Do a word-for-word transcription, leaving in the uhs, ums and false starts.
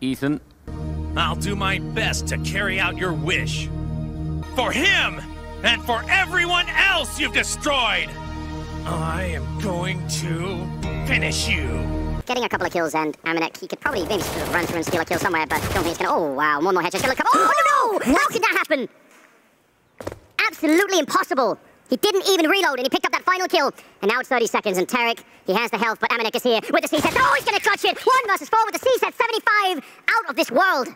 Ethan? I'll do my best to carry out your wish. For him! And for everyone else you've destroyed! I am going to finish you. Getting a couple of kills, and Amanek, he could probably maybe run through and steal a kill somewhere, but don't think he's gonna... Oh, wow, one more headshot's gonna come... Oh, no, no! How could that happen? Absolutely impossible! He didn't even reload, and he picked up that final kill. And now it's thirty seconds, and Taric, he has the health, but Amanek is here with the C-set. Oh, he's gonna clutch it! One versus four with the C-set, seventy-five, out of this world!